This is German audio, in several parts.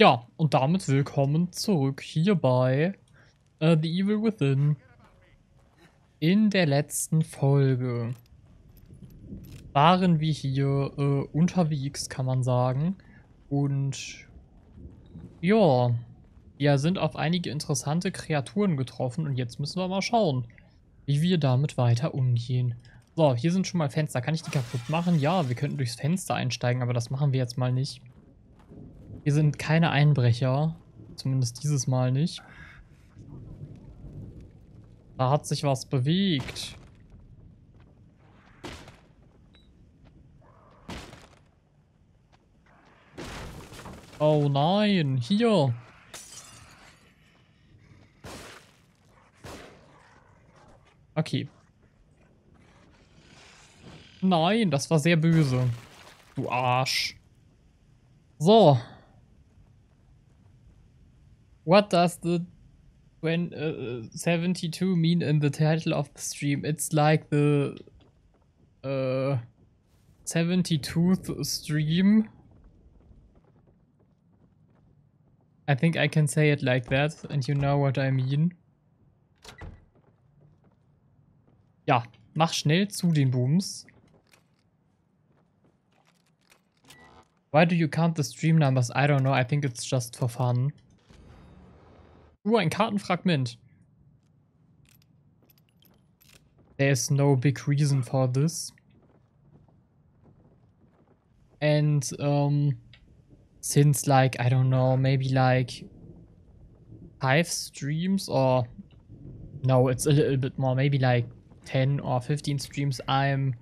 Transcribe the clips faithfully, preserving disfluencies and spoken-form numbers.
Ja, und damit willkommen zurück hier bei uh, The Evil Within. In der letzten Folge waren wir hier uh, unterwegs, kann man sagen. Und ja, wir sind auf einige interessante Kreaturen getroffen und jetzt müssen wir mal schauen, wie wir damit weiter umgehen. So, hier sind schon mal Fenster. Kann ich die kaputt machen? Ja, wir könnten durchs Fenster einsteigen, aber das machen wir jetzt mal nicht. Hier sind keine Einbrecher. Zumindest dieses Mal nicht. Da hat sich was bewegt. Oh nein, hier. Okay. Nein, das war sehr böse. Du Arsch. So. What does the when uh, seventy-two mean in the title of the stream? It's like the uh, seventy-tooth stream. I think I can say it like that, and you know what I mean. Ja, mach schnell zu den Booms. Why do you count the stream numbers? I don't know, I think it's just for fun. Nur ein Kartenfragment. There is no big reason for this. And um, since like, I don't know, maybe like five streams or no, it's a little bit more, maybe like ten or fifteen streams, I'm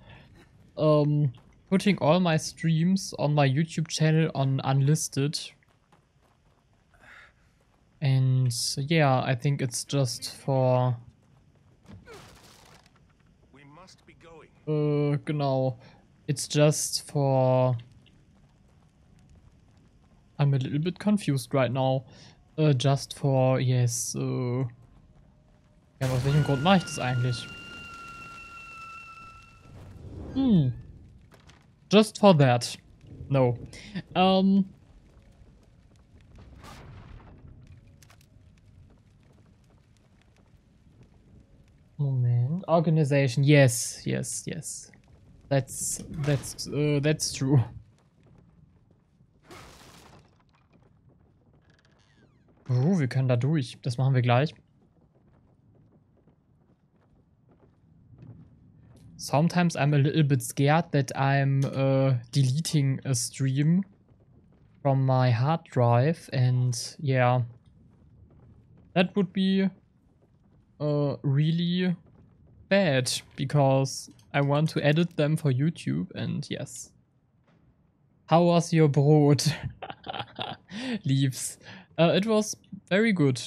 um, putting all my streams on my YouTube channel on unlisted. And yeah, I think it's just for we must be going. Uh, genau. It's just for I'm a little bit confused right now. Uh, just for yes. Uh, ja, aus welchem Grund mache ich das eigentlich? Hm. Just for that. No. Um. Moment. Organization. Yes, yes, yes. That's that's uh, that's true. Oh, wir können da durch. Das machen wir gleich. Sometimes I'm a little bit scared that I'm uh, deleting a stream from my hard drive, and yeah, that would be Uh, really bad, because I want to edit them for YouTube, and yes. How was your Brot? Leaves. Uh, it was very good.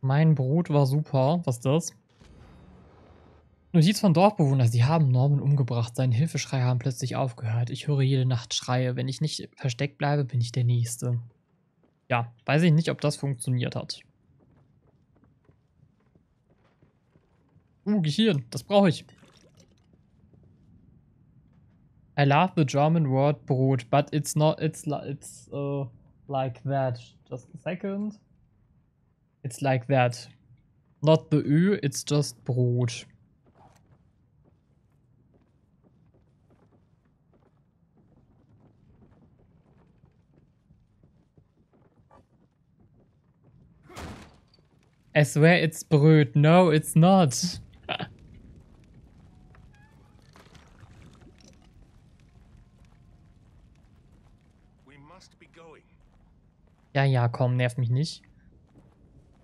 Mein Brot war super. Was ist das? Notiz von Dorfbewohnern. Sie haben Norman umgebracht. Seine Hilfeschreie haben plötzlich aufgehört. Ich höre jede Nacht Schreie. Wenn ich nicht versteckt bleibe, bin ich der Nächste. Ja, weiß ich nicht, ob das funktioniert hat. Uh, Gehirn, das brauche ich. I love the German word Brot, but it's not, it's, it's uh, like that. Just a second. It's like that. Not the Ö, it's just Brot. I swear it's Bröt. No, it's not. We must be going. Ja, ja, komm, nerv mich nicht.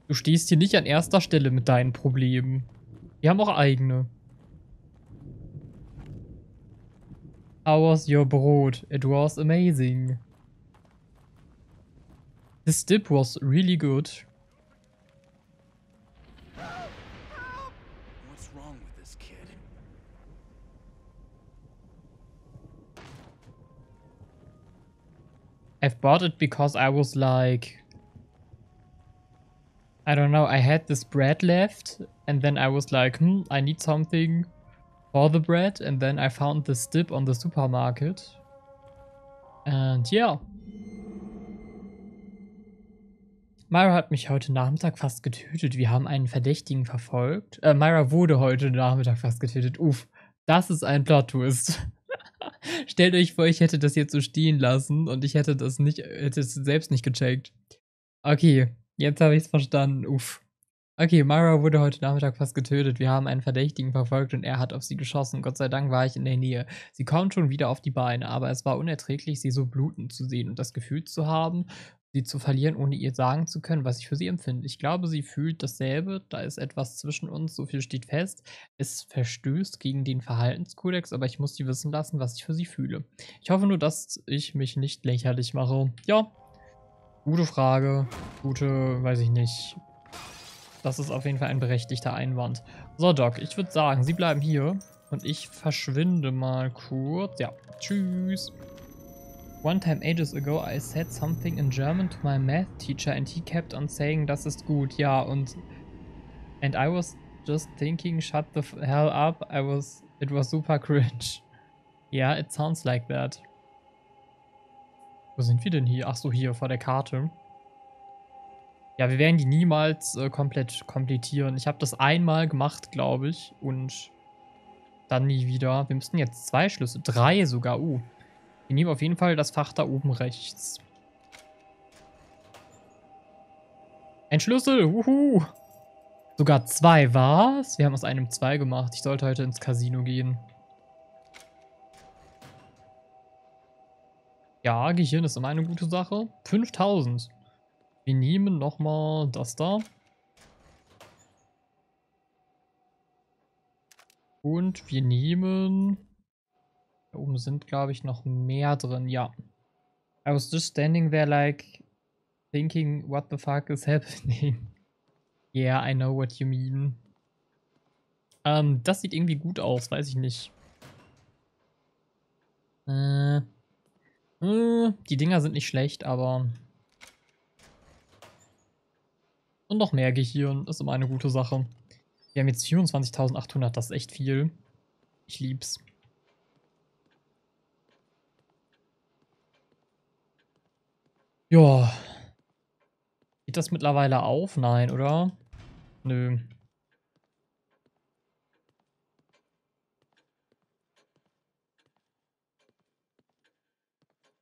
Du stehst hier nicht an erster Stelle mit deinen Problemen. Wir haben auch eigene. How was your Brot? It was amazing. This dip was really good. I've bought it because I was like, I don't know, I had this bread left and then I was like, hmm, I need something for the bread, and then I found this dip on the supermarket. And yeah. Myra hat mich heute Nachmittag fast getötet. Wir haben einen Verdächtigen verfolgt. Äh, Myra wurde heute Nachmittag fast getötet. Uff, das ist ein Plot-Twist. Stellt euch vor, ich hätte das jetzt so stehen lassen und ich hätte das nicht, hätte es selbst nicht gecheckt. Okay, jetzt habe ich es verstanden. Uff. Okay, Myra wurde heute Nachmittag fast getötet. Wir haben einen Verdächtigen verfolgt und er hat auf sie geschossen. Gott sei Dank war ich in der Nähe. Sie kommt schon wieder auf die Beine, aber es war unerträglich, sie so bluten zu sehen und das Gefühl zu haben, sie zu verlieren, ohne ihr sagen zu können, was ich für sie empfinde. Ich glaube, sie fühlt dasselbe. Da ist etwas zwischen uns, so viel steht fest. Es verstößt gegen den Verhaltenskodex, aber ich muss sie wissen lassen, was ich für sie fühle. Ich hoffe nur, dass ich mich nicht lächerlich mache. Ja, gute Frage. Gute, weiß ich nicht. Das ist auf jeden Fall ein berechtigter Einwand. So, Doc, ich würde sagen, Sie bleiben hier. Und ich verschwinde mal kurz. Ja, tschüss. One time ages ago I said something in German to my math teacher and he kept on saying, das ist gut, ja, und and I was just thinking, shut the hell up, I was, it was super cringe. Yeah, it sounds like that. Wo sind wir denn hier? Ach so, hier vor der Karte. Ja, wir werden die niemals äh, komplett komplettieren. Ich habe das einmal gemacht, glaube ich, und dann nie wieder. Wir müssten jetzt zwei Schlüsse, drei sogar, uh. Wir nehmen auf jeden Fall das Fach da oben rechts. Ein Schlüssel, wuhu! Sogar zwei, was? Wir haben aus einem zwei gemacht. Ich sollte heute ins Casino gehen. Ja, Gehirn ist immer eine gute Sache. fünftausend. Wir nehmen nochmal das da. Und wir nehmen... Da oben sind, glaube ich, noch mehr drin, ja. I was just standing there like thinking, what the fuck is happening? Yeah, I know what you mean. Ähm, das sieht irgendwie gut aus, weiß ich nicht. Äh, äh, die Dinger sind nicht schlecht, aber... Und noch mehr Gehirn, ist immer eine gute Sache. Wir haben jetzt vierundzwanzigtausendachthundert, das ist echt viel. Ich lieb's. Ja. Geht das mittlerweile auf? Nein, oder? Nö.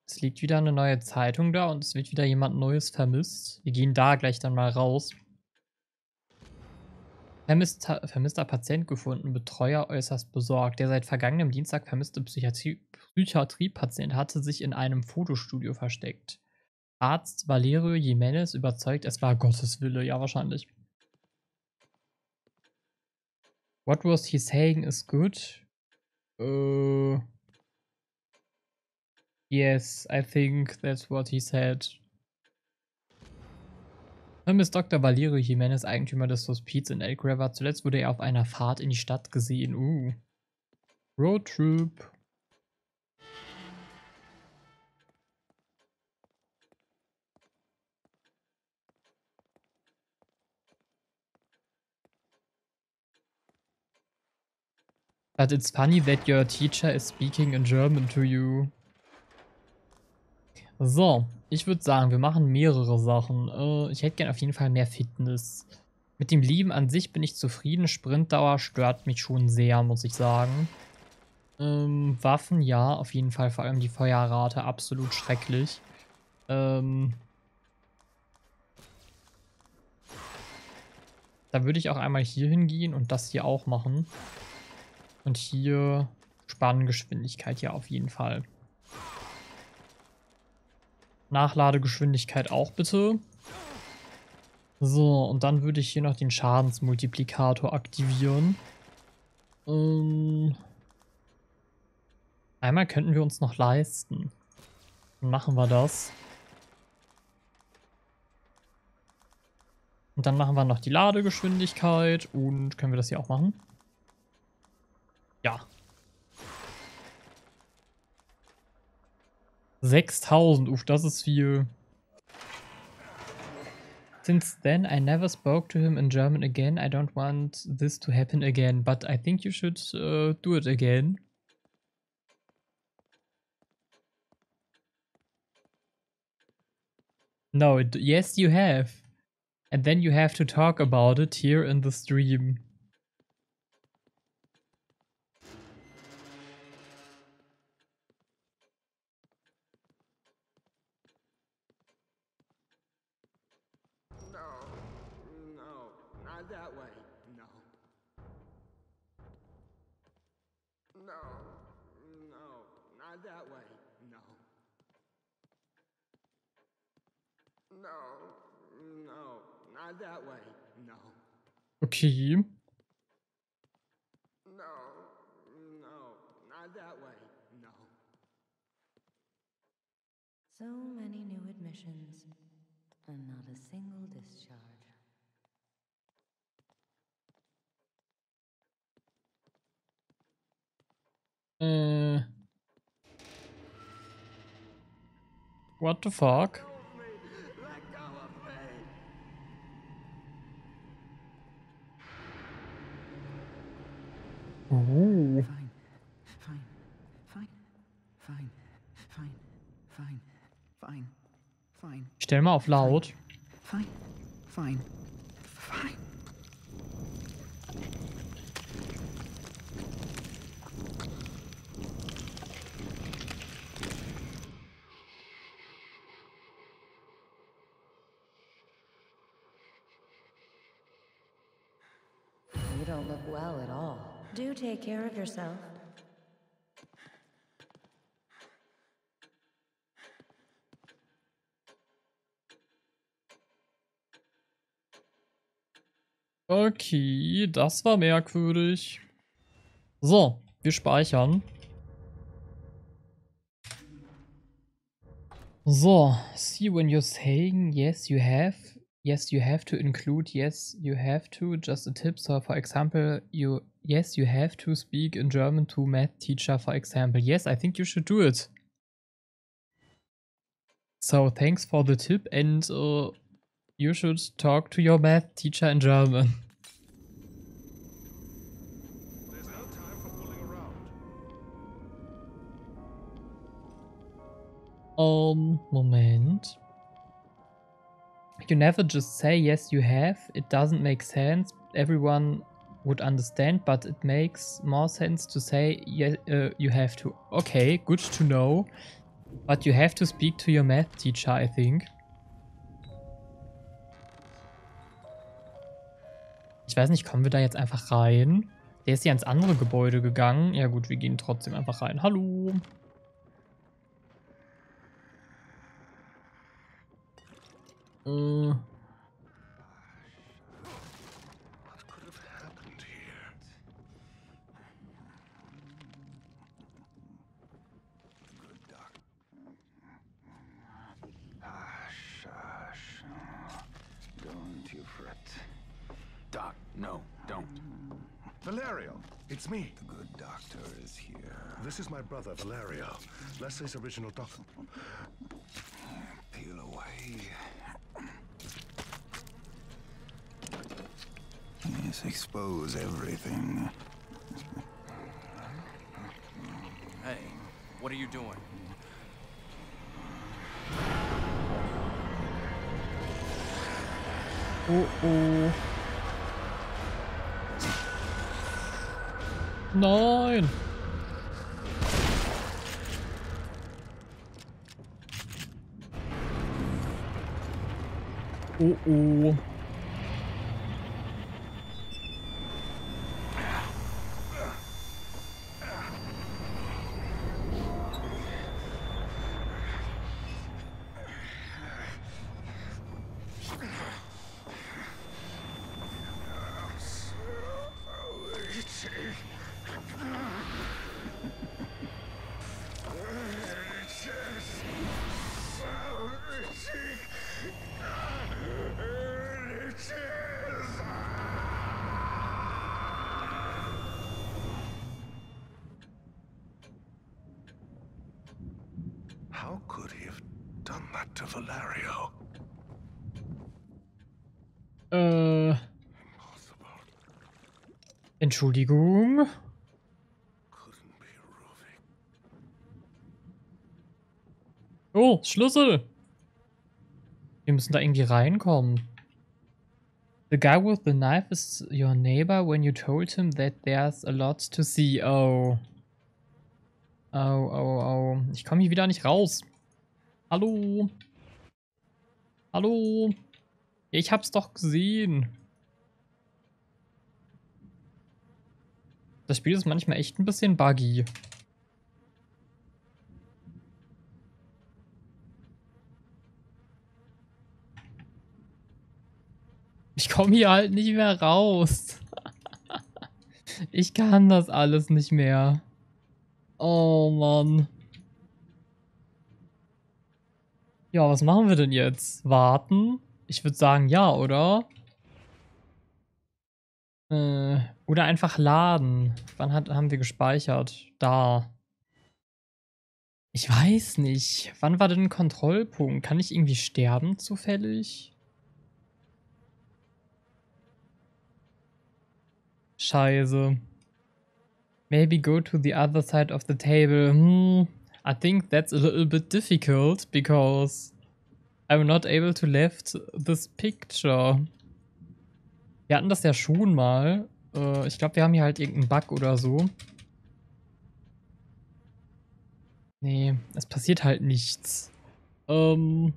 Es liegt wieder eine neue Zeitung da und es wird wieder jemand Neues vermisst. Wir gehen da gleich dann mal raus. Vermisster, vermisster Patient gefunden, Betreuer äußerst besorgt. Der seit vergangenem Dienstag vermisste Psychiatrie, Psychiatriepatient hatte sich in einem Fotostudio versteckt. Arzt Valerio Jimenez überzeugt, es war Gottes Wille. Ja, wahrscheinlich. What was he saying is good? Uh, yes, I think that's what he said. Vermisst Doktor Valerio Jimenez, Eigentümer des Hospiz in Elk River. Zuletzt wurde er auf einer Fahrt in die Stadt gesehen. Uh. Roadtrip. But it's funny that your teacher is speaking in German to you. So, ich würde sagen, wir machen mehrere Sachen. Äh, ich hätte gern auf jeden Fall mehr Fitness. Mit dem Leben an sich bin ich zufrieden. Sprintdauer stört mich schon sehr, muss ich sagen. Ähm, Waffen, ja, auf jeden Fall. Vor allem die Feuerrate, absolut schrecklich. Ähm... Da würde ich auch einmal hier hingehen und das hier auch machen. Und hier Spanngeschwindigkeit, ja, auf jeden Fall. Nachladegeschwindigkeit auch bitte. So, und dann würde ich hier noch den Schadensmultiplikator aktivieren. Ähm, einmal könnten wir uns noch leisten. Dann machen wir das. Und dann machen wir noch die Ladegeschwindigkeit. Und können wir das hier auch machen? Ja. sechstausend, uff, das ist viel. Since then, I never spoke to him in German again. I don't want this to happen again, but I think you should uh, do it again. No, it, yes, you have. And then you have to talk about it here in the stream. Okay. No, no, not that way. No. So many new admissions and not a single discharge. Uh, what the fuck? Ooh. Fine, fine, fine, fine, fine, fine, fine, fine. Stell mal auf laut. Fine, fine, fine. You don't look well at all. Do take care of yourself. Okay, das war merkwürdig. So, wir speichern. So, see when you're saying yes you have. Yes, you have to include. Yes, you have to. Just a tip. So, for example, you. Yes, you have to speak in German to math teacher, for example. Yes, I think you should do it. So, thanks for the tip, and uh, you should talk to your math teacher in German. There's no time for fooling around. Um, Moment. You never just say yes you have, it doesn't make sense, everyone would understand, but it makes more sense to say yes, uh, you have to. Okay, good to know, but you have to speak to your math teacher, I think. Ich weiß nicht, kommen wir da jetzt einfach rein? Der ist ja ins andere Gebäude gegangen. Ja gut, wir gehen trotzdem einfach rein. Hallo! Don't you fret. Doc, no, don't. Valerio, it's me. The good doctor is here. This is my brother, Valerio. Leslie's original doctor. Peel away. Yes, expose everything. Hey, what are you doing? Oh, oh. Nein! Oh, oh. How could he have done that to Valerio? Äh. Entschuldigung. Oh, Schlüssel! Wir müssen da irgendwie reinkommen. The guy with the knife is your neighbor when you told him that there's a lot to see. Oh. Oh, oh, oh. Ich komme hier wieder nicht raus. Hallo? Hallo? Ich hab's doch gesehen. Das Spiel ist manchmal echt ein bisschen buggy. Ich komme hier halt nicht mehr raus. Ich kann das alles nicht mehr. Oh Mann. Ja, was machen wir denn jetzt? Warten? Ich würde sagen, ja, oder? Äh, oder einfach laden. Wann hat, haben wir gespeichert? Da. Ich weiß nicht. Wann war denn ein Kontrollpunkt? Kann ich irgendwie sterben zufällig? Scheiße. Maybe go to the other side of the table. Hmm. I think that's a little bit difficult, because I'm not able to left this picture. Wir hatten das ja schon mal. Äh, ich glaube, wir haben hier halt irgendeinen Bug oder so. Nee, es passiert halt nichts. Ähm,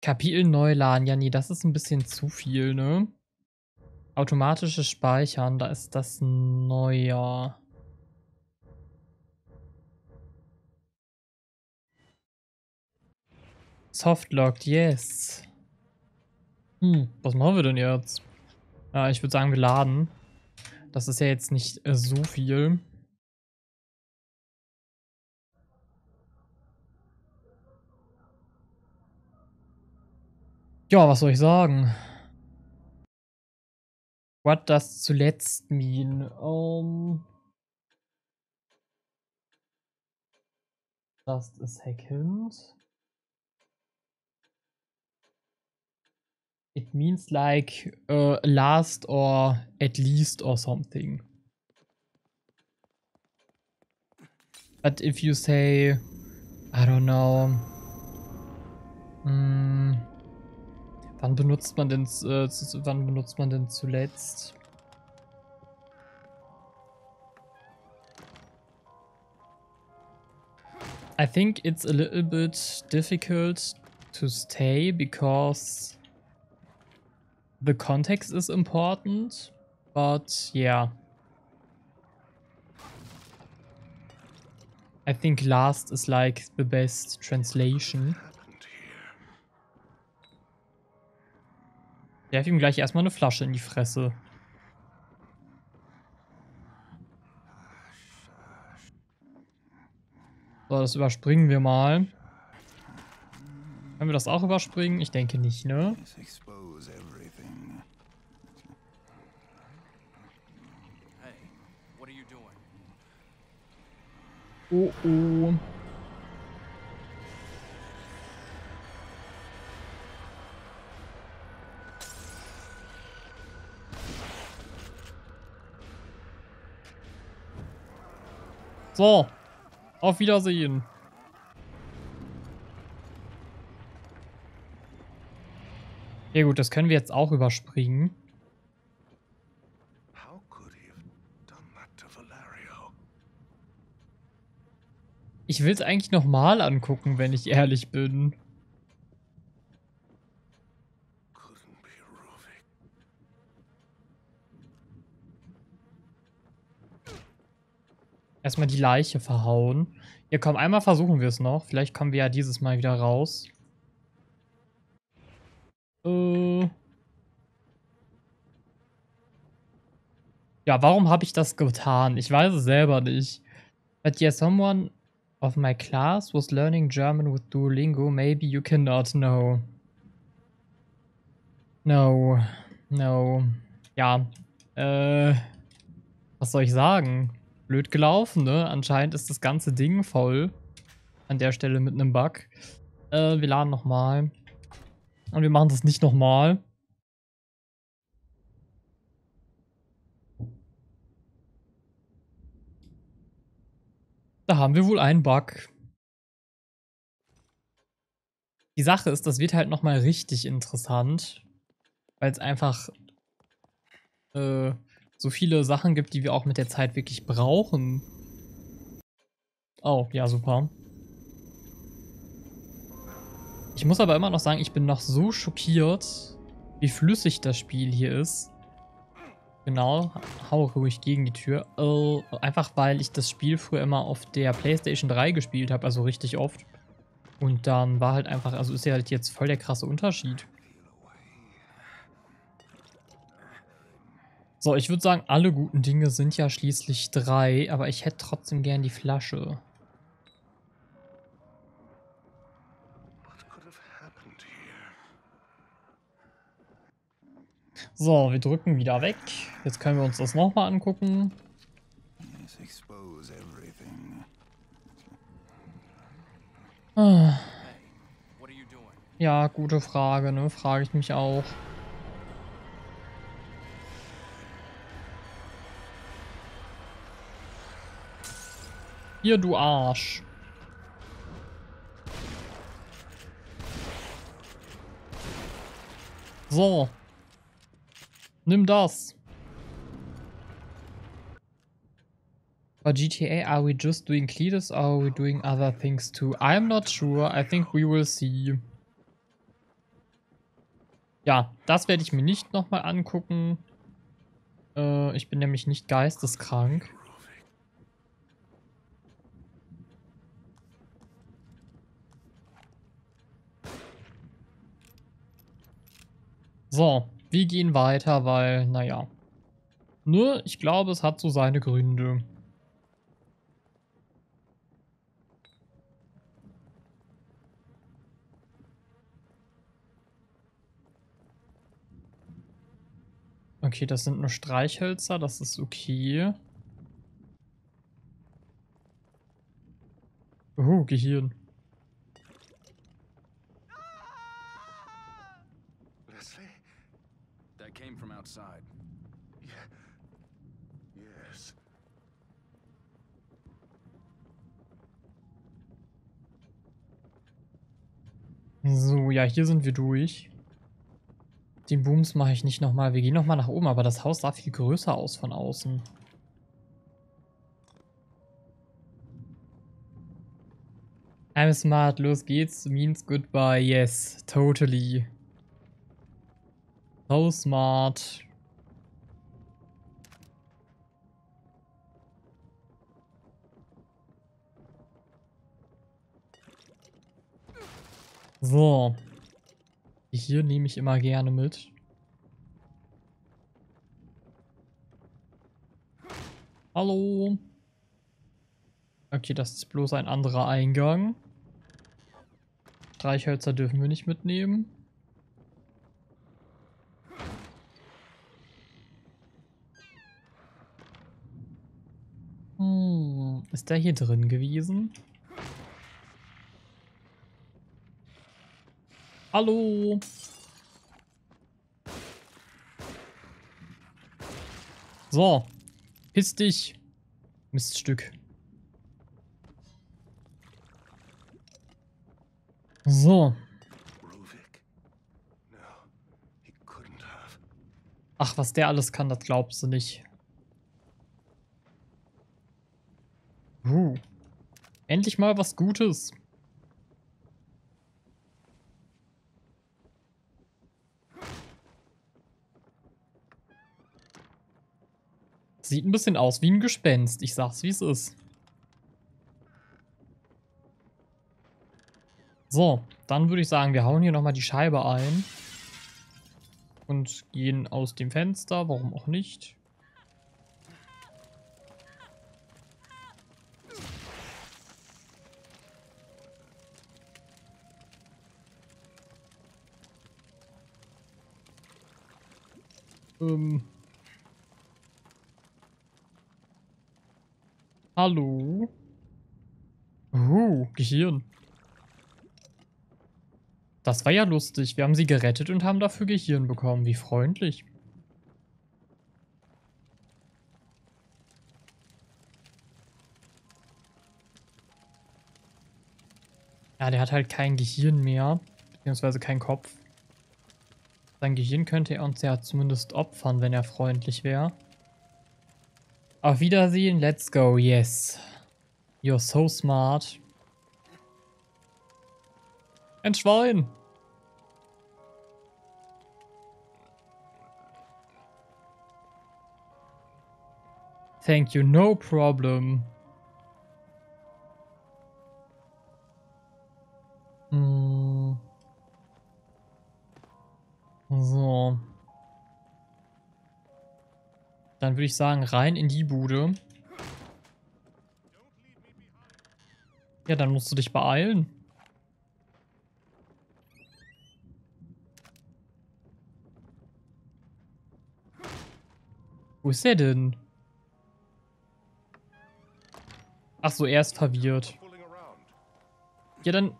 Kapitel neu laden. Ja, nee, das ist ein bisschen zu viel, ne? Automatisches Speichern, da ist das neuer. Softlocked, yes. Hm, was machen wir denn jetzt? Äh, ich würde sagen, wir laden. Das ist ja jetzt nicht äh, so viel. Ja, was soll ich sagen? What does zuletzt mean? Um, just a second. It means like uh, last or at least or something. But if you say, I don't know, mm, wann benutzt man denn, äh, wann benutzt man denn zuletzt? I think it's a little bit difficult to stay because the context is important, but yeah. I think last is like the best translation. Ich werfe ihm gleich erstmal eine Flasche in die Fresse. So, das überspringen wir mal. Können wir das auch überspringen? Ich denke nicht, ne? Oh oh. So, auf Wiedersehen. Ja gut, das können wir jetzt auch überspringen. Ich will es eigentlich nochmal angucken, wenn ich ehrlich bin. Erstmal die Leiche verhauen. Ja, komm, einmal versuchen wir es noch. Vielleicht kommen wir ja dieses Mal wieder raus. Äh. Ja, warum habe ich das getan? Ich weiß es selber nicht. But yeah, someone of my class was learning German with Duolingo. Maybe you cannot know. No. No. Ja. Äh. Was soll ich sagen? Blöd gelaufen, ne? Anscheinend ist das ganze Ding voll. An der Stelle mit einem Bug. Äh, wir laden nochmal. Und wir machen das nicht nochmal. Da haben wir wohl einen Bug. Die Sache ist, das wird halt nochmal richtig interessant, weil es einfach äh, so viele Sachen gibt, die wir auch mit der Zeit wirklich brauchen. Oh, ja, super. Ich muss aber immer noch sagen, ich bin noch so schockiert, wie flüssig das Spiel hier ist. Genau, hau ruhig gegen die Tür. Oh, einfach weil ich das Spiel früher immer auf der PlayStation drei gespielt habe, also richtig oft. Und dann war halt einfach, also ist ja halt jetzt voll der krasse Unterschied. So, ich würde sagen, alle guten Dinge sind ja schließlich drei, aber ich hätte trotzdem gern die Flasche. So, wir drücken wieder weg. Jetzt können wir uns das nochmal angucken. Ah. Ja, gute Frage, ne? Frage ich mich auch. Hier, du Arsch. So. Nimm das. For G T A, are we just doing Cletus or are we doing other things too? I'm not sure. I think we will see. Ja, das werde ich mir nicht nochmal angucken. Äh, ich bin nämlich nicht geisteskrank. So. Wir gehen weiter, weil, naja. Nur, ich glaube, es hat so seine Gründe. Okay, das sind nur Streichhölzer, das ist okay. Oh, Gehirn. Outside. Yeah. Yes. So, ja, hier sind wir durch. Den Booms mache ich nicht nochmal. Wir gehen nochmal nach oben, aber das Haus sah viel größer aus von außen. I'm smart, los geht's. Means goodbye, yes, totally. So smart. So. Hier nehme ich immer gerne mit. Hallo. Okay, das ist bloß ein anderer Eingang. Streichhölzer dürfen wir nicht mitnehmen. Ist der hier drin gewesen? Hallo? So. Piss dich. Miststück. So. Ach, was der alles kann, das glaubst du nicht. Uh, endlich mal was Gutes. Sieht ein bisschen aus wie ein Gespenst. Ich sag's, wie es ist. So, dann würde ich sagen, wir hauen hier nochmal die Scheibe ein. Und gehen aus dem Fenster, warum auch nicht. Ähm. Hallo? Oh, Gehirn. Das war ja lustig. Wir haben sie gerettet und haben dafür Gehirn bekommen. Wie freundlich. Ja, der hat halt kein Gehirn mehr, beziehungsweise keinen Kopf. Sein Gehirn könnte er uns ja zumindest opfern, wenn er freundlich wäre. Auf Wiedersehen, let's go, yes. You're so smart. Ein Schwein! Thank you, no problem. Hm. So. Dann würde ich sagen, rein in die Bude. Ja, dann musst du dich beeilen. Wo ist er denn? Ach so, er ist verwirrt. Ja, dann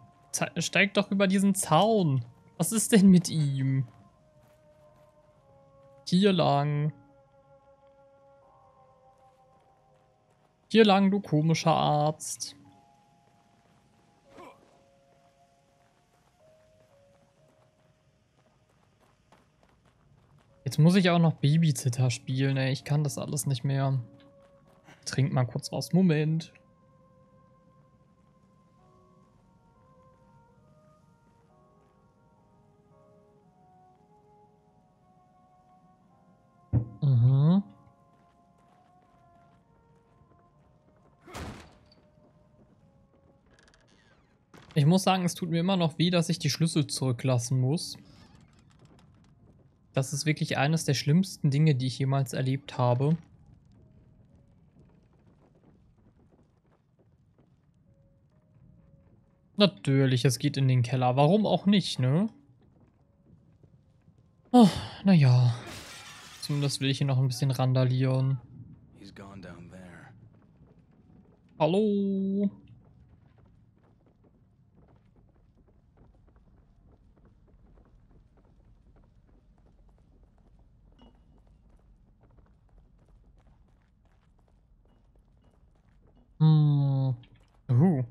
steig doch über diesen Zaun. Was ist denn mit ihm? Hier lang. Hier lang, du komischer Arzt. Jetzt muss ich auch noch Babysitter spielen, ey. Ich kann das alles nicht mehr. Trink mal kurz was. Moment. Mhm. Ich muss sagen, es tut mir immer noch weh, dass ich die Schlüssel zurücklassen muss. Das ist wirklich eines der schlimmsten Dinge, die ich jemals erlebt habe. Natürlich, es geht in den Keller. Warum auch nicht, ne? Oh, naja. Zumindest will ich hier noch ein bisschen randalieren. Hallo? Hm. Uh.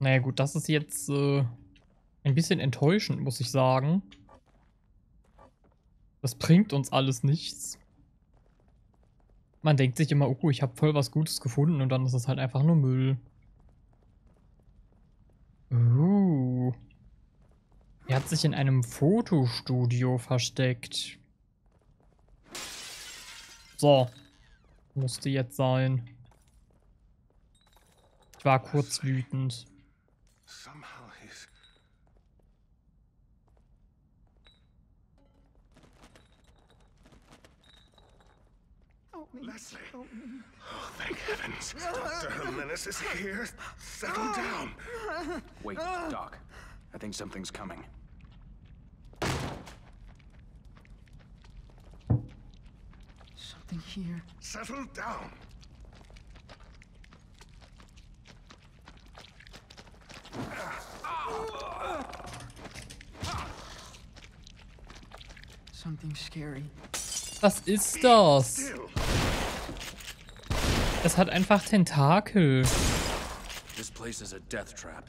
Naja gut, das ist jetzt äh, ein bisschen enttäuschend, muss ich sagen. Das bringt uns alles nichts. Man denkt sich immer, oh, ich habe voll was Gutes gefunden und dann ist es halt einfach nur Müll. Uh. Er hat sich in einem Fotostudio versteckt. So. Musste jetzt sein. Ich war kurz wütend. Leslie. Oh, thank heavens. Doctor Jimenez is here. Settle down. Wait, Doc. I think something's coming. Something here. Settle down. Something scary. Was ist das? Es hat einfach Tentakel. This place is a death trap.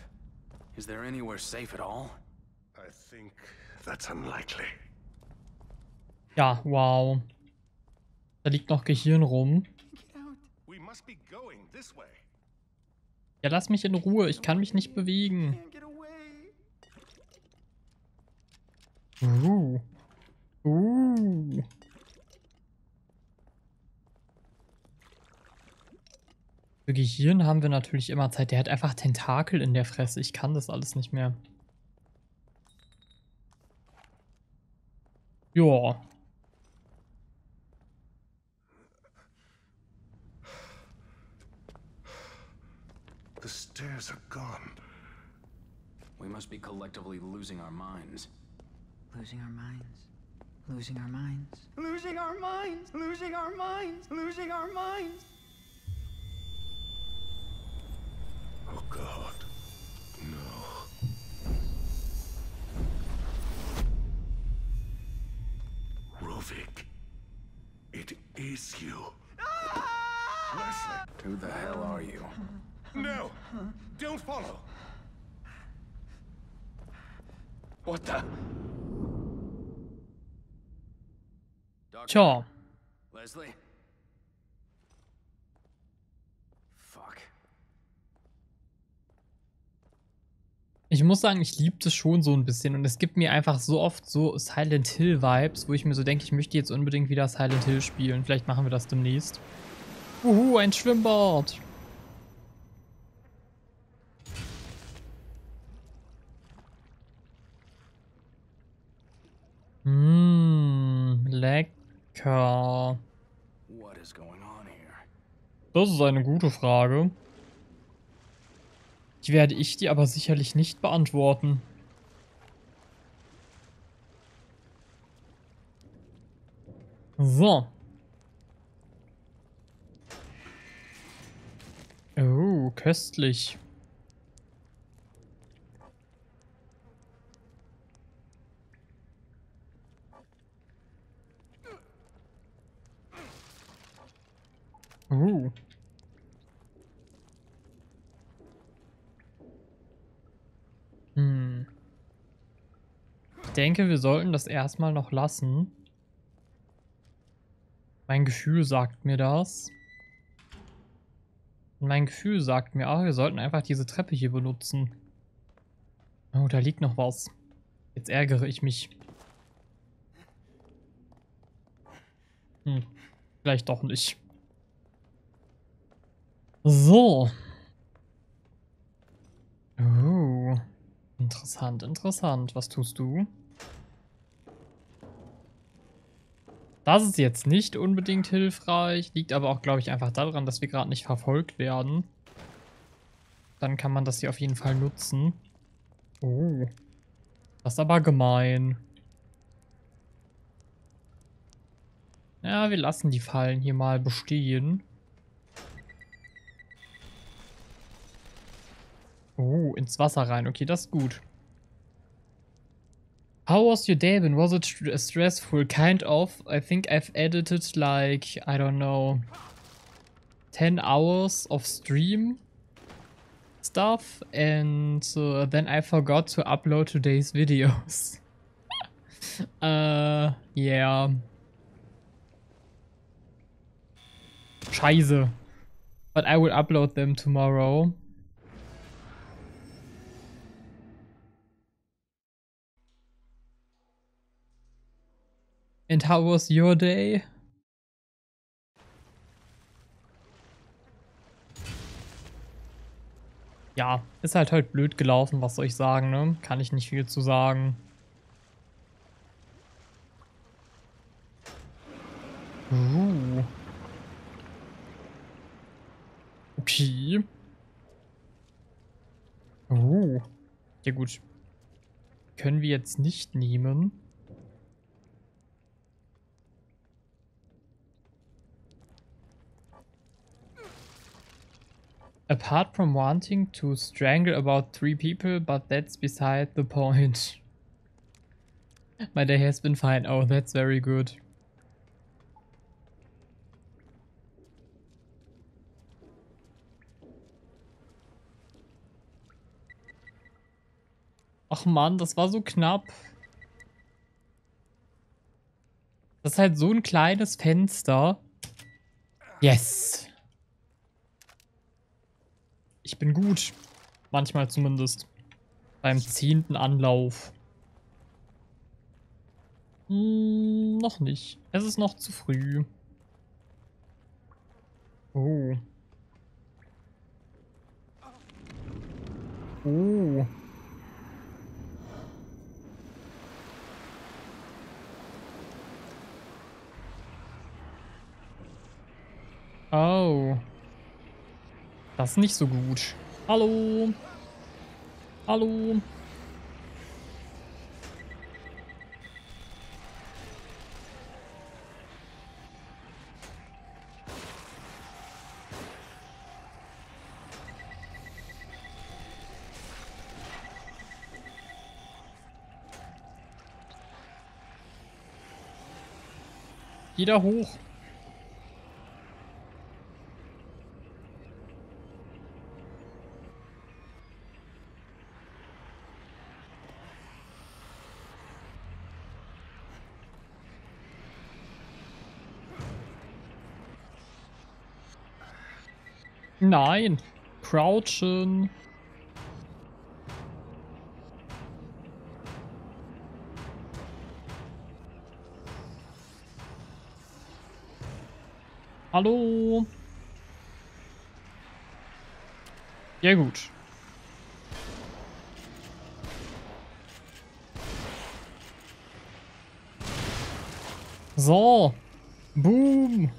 Is there anywhere safe at all? I think that's unlikely. Ja, wow. Da liegt noch Gehirn rum. Ja, lass mich in Ruhe. Ich kann mich nicht bewegen. Uh. Uh. Für Gehirn haben wir natürlich immer Zeit. Der hat einfach Tentakel in der Fresse. Ich kann das alles nicht mehr. Joa. The stairs are gone. We must be collectively losing our minds. Losing our minds. Losing our minds. Losing our minds. Losing our minds. Losing our minds. Oh God. No. Ruvik. It is you. Ah! Leslie. Who the hell are you? No. Don't follow. What the? Tja. Leslie? Fuck. Ich muss sagen, ich liebe das schon so ein bisschen und es gibt mir einfach so oft so Silent Hill Vibes, wo ich mir so denke, ich möchte jetzt unbedingt wieder Silent Hill spielen. Vielleicht machen wir das demnächst. Uhu, ein Schwimmbad. Mmm, lecker. Das ist eine gute Frage. Die werde ich dir aber sicherlich nicht beantworten. So. Oh, köstlich. Uh. Hm. Ich denke, wir sollten das erstmal noch lassen. Mein Gefühl sagt mir das. Und mein Gefühl sagt mir auch, wir sollten einfach diese Treppe hier benutzen. Oh, da liegt noch was. Jetzt ärgere ich mich. Hm. Vielleicht doch nicht. So. Oh. Interessant, interessant. Was tust du? Das ist jetzt nicht unbedingt hilfreich. Liegt aber auch, glaube ich, einfach daran, dass wir gerade nicht verfolgt werden. Dann kann man das hier auf jeden Fall nutzen. Oh. Das ist aber gemein. Ja, wir lassen die Fallen hier mal bestehen. Oh, ins Wasser rein. Okay, das ist gut. How was your day been? Was it st stressful? Kind of. I think I've edited like, I don't know, ten hours of stream stuff. And uh, then I forgot to upload today's videos. uh, yeah. Scheiße. But I will upload them tomorrow. And how was your day? Ja, ist halt halt blöd gelaufen, was soll ich sagen, ne? Kann ich nicht viel zu sagen. Uh. Okay. Uh. Ja gut. Können wir jetzt nicht nehmen. Apart from wanting to strangle about three people, but that's beside the point. My day has been fine. Oh, that's very good. Ach man, das war so knapp. Das ist halt so ein kleines Fenster. Yes. Ich bin gut. Manchmal zumindest. Beim zehnten Anlauf. Hm, noch nicht. Es ist noch zu früh. Oh. Oh. Oh. Das ist nicht so gut. Hallo. Hallo. Jeder hoch. Nein. Crouchen. Hallo. Ja gut. So. Boom.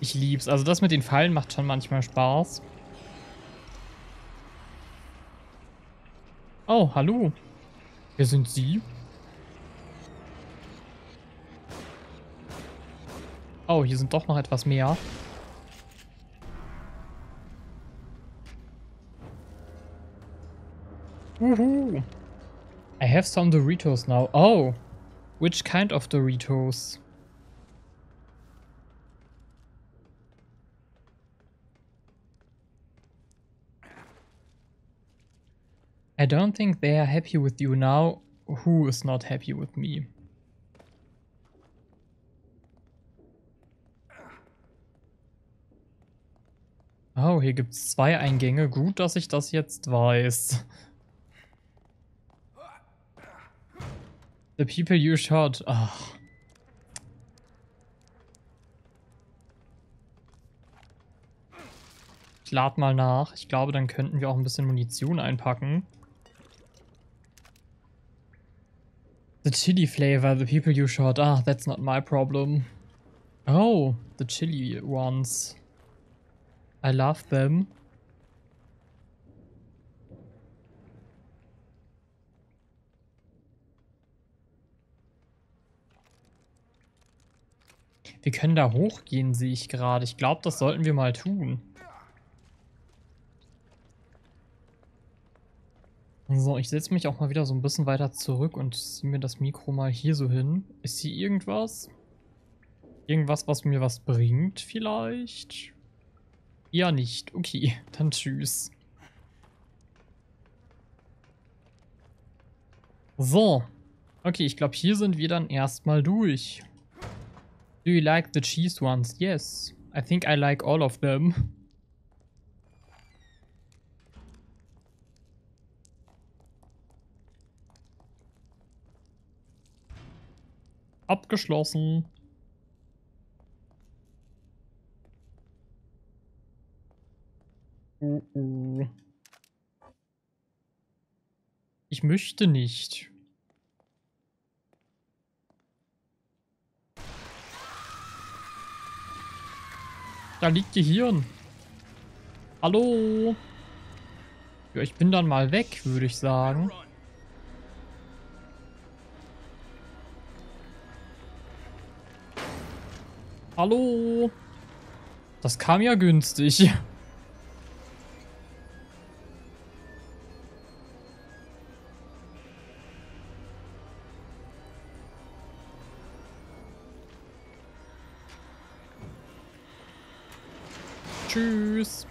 Ich lieb's. Also das mit den Pfeilen macht schon manchmal Spaß. Oh, hallo. Wer sind Sie? Oh, hier sind doch noch etwas mehr. Uhu. I have some Doritos now. Oh. Which kind of Doritos? I don't think they are happy with you now. Who is not happy with me? Oh, hier gibt es zwei Eingänge. Gut, dass ich das jetzt weiß. The people you shot. Ach. Ich lade mal nach. Ich glaube, dann könnten wir auch ein bisschen Munition einpacken. The chili flavor. The people you shot. Ah, that's not my problem. Oh, the chili ones. I love them. Wir können da hochgehen, sehe ich gerade. Ich glaube, das sollten wir mal tun. So, ich setze mich auch mal wieder so ein bisschen weiter zurück und ziehe mir das Mikro mal hier so hin. Ist hier irgendwas? Irgendwas, was mir was bringt vielleicht? Ja, nicht. Okay, dann tschüss. So. Okay, ich glaube, hier sind wir dann erstmal durch. Do you like the cheese ones? Yes. I think I like all of them. Abgeschlossen. Oh, oh. Ich möchte nicht. Da liegt Gehirn. Hallo. Ja, ich bin dann mal weg, würde ich sagen. Hallo. Das kam ja günstig. Tschüss.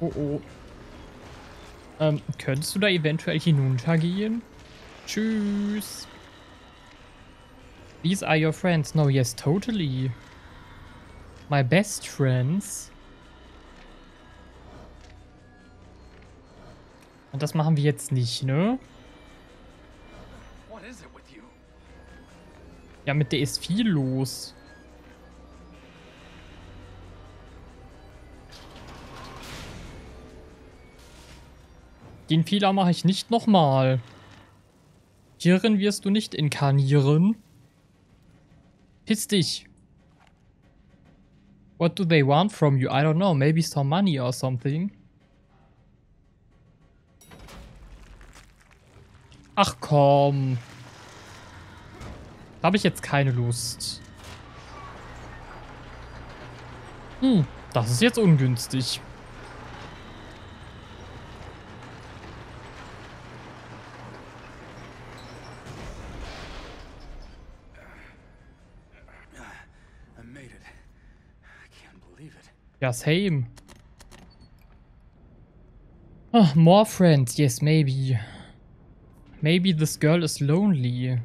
Oh oh. Ähm, könntest du da eventuell hinuntergehen? Tschüss. These are your friends. No, yes, totally. My best friends. Und das machen wir jetzt nicht, ne? Ja, mit der ist viel los. Den Fehler mache ich nicht nochmal. Hierin wirst du nicht inkarnieren. Piss dich. What do they want from you? I don't know. Maybe some money or something. Ach komm. Da habe ich jetzt keine Lust. Hm, das ist jetzt ungünstig. Ja, same. Oh, more friends, yes, maybe. Maybe this girl is lonely.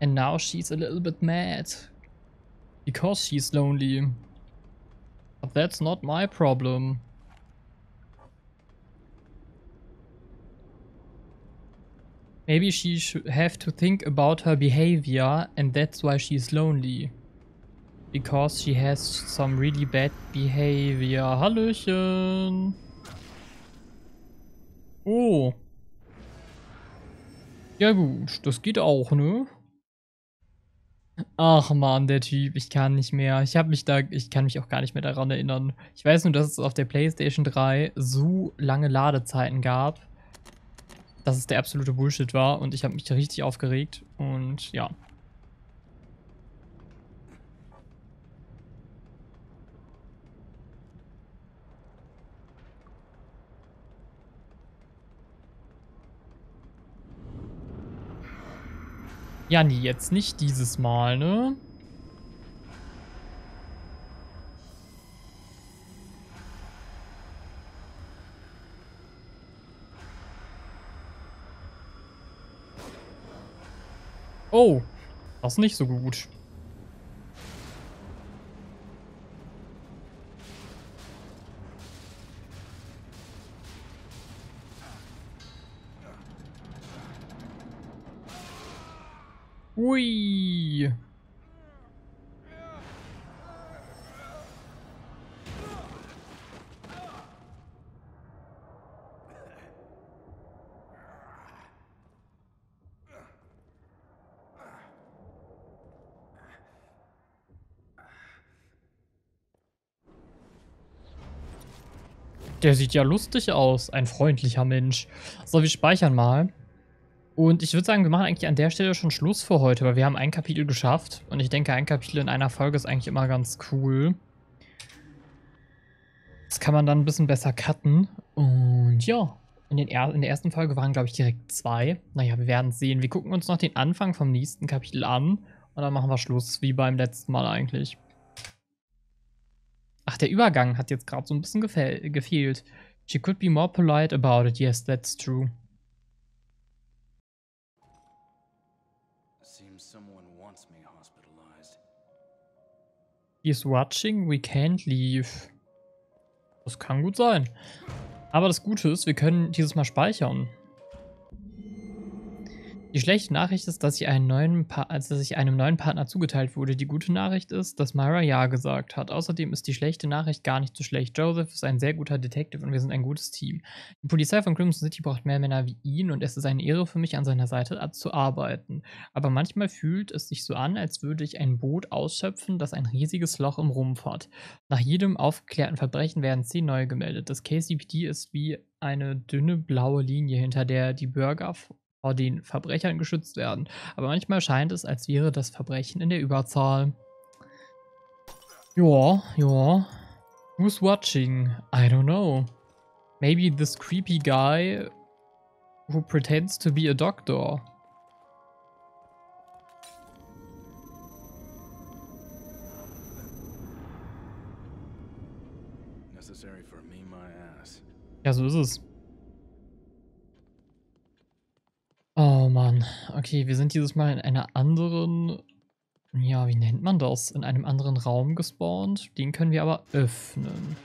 And now she's a little bit mad. Because she's lonely. But that's not my problem. Maybe she should have to think about her behavior, and that's why she's lonely. Because she has some really bad behavior. Hallöchen! Oh. Ja gut, das geht auch, ne? Ach man, der Typ, ich kann nicht mehr. Ich habe mich da, ich kann mich auch gar nicht mehr daran erinnern. Ich weiß nur, dass es auf der PlayStation drei so lange Ladezeiten gab, dass es der absolute Bullshit war und ich habe mich richtig aufgeregt und ja. Ja, nee, jetzt nicht dieses Mal, ne? Oh, das ist nicht so gut. Ui. Der sieht ja lustig aus, ein freundlicher Mensch. So, wir speichern mal. Und ich würde sagen, wir machen eigentlich an der Stelle schon Schluss für heute, weil wir haben ein Kapitel geschafft. Und ich denke, ein Kapitel in einer Folge ist eigentlich immer ganz cool. Das kann man dann ein bisschen besser cutten. Und ja, in, den er in der ersten Folge waren, glaube ich, direkt zwei. Naja, wir werden es sehen. Wir gucken uns noch den Anfang vom nächsten Kapitel an. Und dann machen wir Schluss, wie beim letzten Mal eigentlich. Ach, der Übergang hat jetzt gerade so ein bisschen gefehlt. She could be more polite about it. Yes, that's true. He's watching, we can't leave. Das kann gut sein. Aber das Gute ist, wir können dieses Mal speichern. Die schlechte Nachricht ist, dass ich, einen neuen pa also, dass ich einem neuen Partner zugeteilt wurde. Die gute Nachricht ist, dass Myra ja gesagt hat. Außerdem ist die schlechte Nachricht gar nicht so schlecht. Joseph ist ein sehr guter Detective und wir sind ein gutes Team. Die Polizei von Crimson City braucht mehr Männer wie ihn und es ist eine Ehre für mich, an seiner Seite zu arbeiten. Aber manchmal fühlt es sich so an, als würde ich ein Boot ausschöpfen, das ein riesiges Loch im Rumpf hat. Nach jedem aufgeklärten Verbrechen werden zehn neue gemeldet. Das K C P D ist wie eine dünne blaue Linie, hinter der die Bürger vor den Verbrechern geschützt werden. Aber manchmal scheint es, als wäre das Verbrechen in der Überzahl. Ja, ja. Who's watching? I don't know. Maybe this creepy guy who pretends to be a doctor. Necessary for me, my ass. Ja, so ist es. Oh Mann, okay, wir sind dieses Mal in einer anderen, ja, wie nennt man das? In einem anderen Raum gespawnt. Den können wir aber öffnen.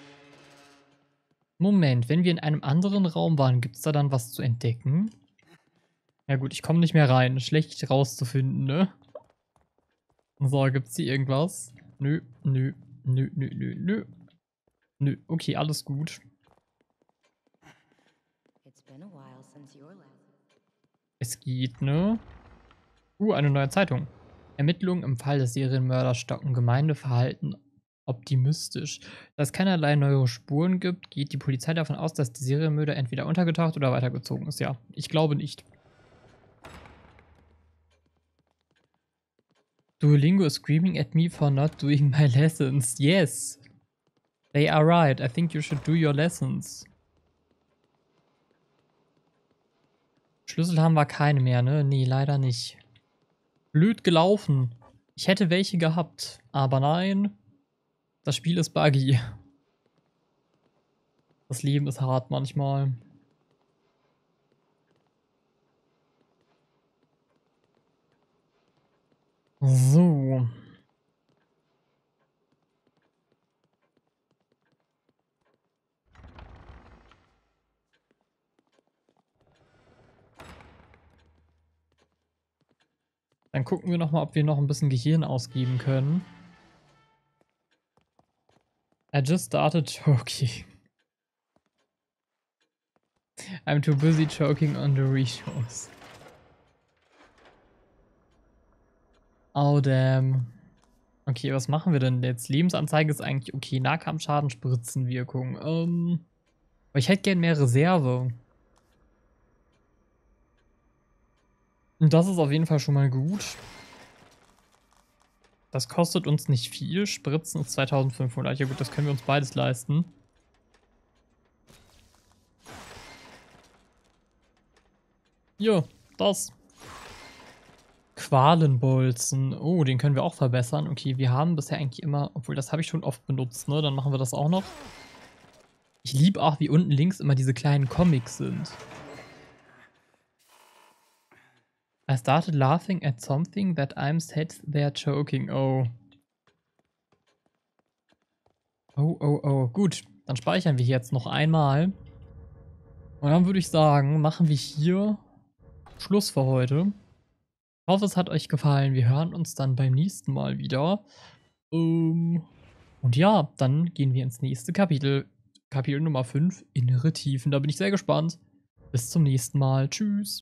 Moment, wenn wir in einem anderen Raum waren, gibt es da dann was zu entdecken? Ja gut, ich komme nicht mehr rein. Schlecht rauszufinden, ne? So, gibt es hier irgendwas? Nö, nö, nö, nö, nö, nö. Nö, okay, alles gut. It's been a while since your last. Es geht, ne? Uh, eine neue Zeitung. Ermittlungen im Fall des Serienmörders stocken. Gemeindeverhalten optimistisch. Da es keinerlei neue Spuren gibt, geht die Polizei davon aus, dass der Serienmörder entweder untergetaucht oder weitergezogen ist. Ja, ich glaube nicht. Duolingo is screaming at me for not doing my lessons. Yes. They are right. I think you should do your lessons. Schlüssel haben wir keine mehr, ne? Nee, leider nicht. Blöd gelaufen. Ich hätte welche gehabt, aber nein. Das Spiel ist buggy. Das Leben ist hart manchmal. So. Dann gucken wir nochmal, ob wir noch ein bisschen Gehirn ausgeben können. I just started choking. I'm too busy choking on the Doritos. Oh damn. Okay, was machen wir denn jetzt? Lebensanzeige ist eigentlich okay. Nahkampfschaden, Spritzenwirkung. Ähm, aber ich hätte gern mehr Reserve. Und das ist auf jeden Fall schon mal gut. Das kostet uns nicht viel. Spritzen ist zweitausendfünfhundert. Ja gut, das können wir uns beides leisten. Jo, das. Qualenbolzen. Oh, den können wir auch verbessern. Okay, wir haben bisher eigentlich immer... Obwohl, das habe ich schon oft benutzt, ne? Dann machen wir das auch noch. Ich liebe auch, wie unten links immer diese kleinen Comics sind. I started laughing at something that I'm said they're joking. Oh. Oh, oh, oh. Gut, dann speichern wir jetzt noch einmal. Und dann würde ich sagen, machen wir hier Schluss für heute. Ich hoffe, es hat euch gefallen. Wir hören uns dann beim nächsten Mal wieder. Ähm, und ja, dann gehen wir ins nächste Kapitel. Kapitel Nummer fünf, Innere Tiefen. Da bin ich sehr gespannt. Bis zum nächsten Mal. Tschüss.